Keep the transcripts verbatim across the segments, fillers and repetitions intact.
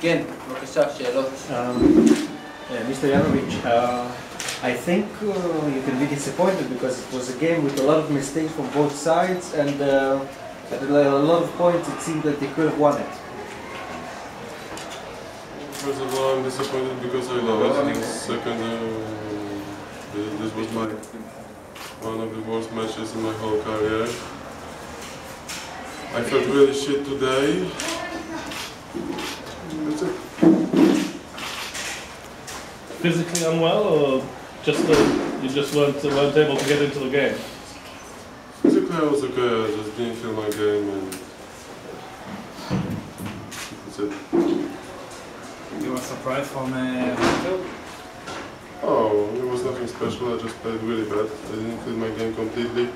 כן, בבקשה, שאלות. Mister Janowicz, I think uh, you can be disappointed because it was a game with a lot of mistakes from both sides, and uh, at a lot of points it seemed that they could have won it. First of all, I'm disappointed because I lost. And second, uh, this was my one of the worst matches in my whole career. I felt really shit today. That's it. Physically unwell, or just uh, you just weren't, weren't able to get into the game? Physically I was okay, I just didn't feel my game, and that's it. You were surprised from uh, Phil? Oh, it was nothing special, I just played really bad. I didn't feel my game completely.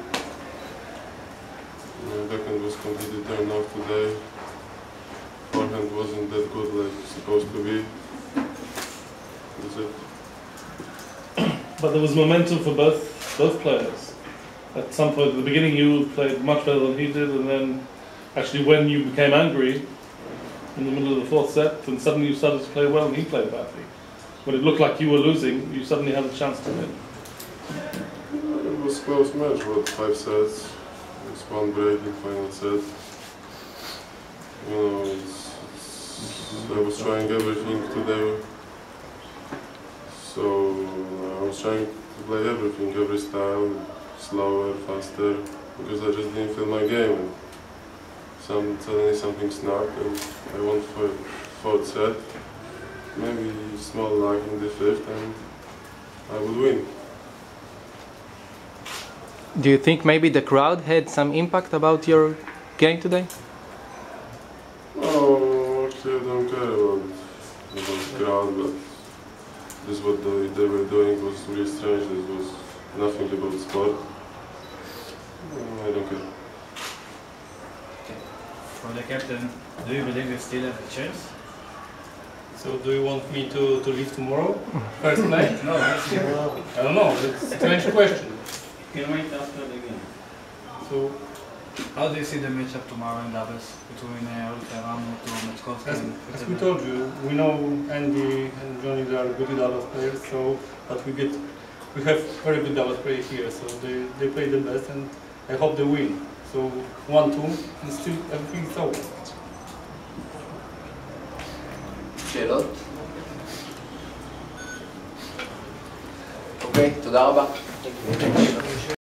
My backhand was completely turned off today. Forehand wasn't that good like it's supposed to be. But there was momentum for both both players. At some point at the beginning you played much better than he did, and then actually when you became angry in the middle of the fourth set, and suddenly you started to play well and he played badly. When it looked like you were losing, you suddenly had a chance to win. It was a close match, what, five sets? It was one break in final set. You know, it's, it's, I was trying everything today. So I was trying to play everything, every style, slower, faster, because I just didn't feel my game. And some, suddenly something snapped and I won for fourth set, maybe small luck in the fifth, and I would win. Do you think maybe the crowd had some impact about your game today? No, actually I don't care about, about the crowd, but this what they, they were doing was really strange. This was nothing about sport. I don't care. Okay. From the captain, do you believe you still have a chance? So do you want me to, to leave tomorrow? First night? No, I don't know. It's a strange question. You can wait after the game. So how do you see the matchup tomorrow and others between uh, Ulterano to Matskowski? As, as we told you, we know Andy and Johnny, they are good doubles players, so but we get we have very good doubles players here, so they, they play the best and I hope they win. So one, two, and still everything's over. Gerard? Okay, to the Alba. Thank you.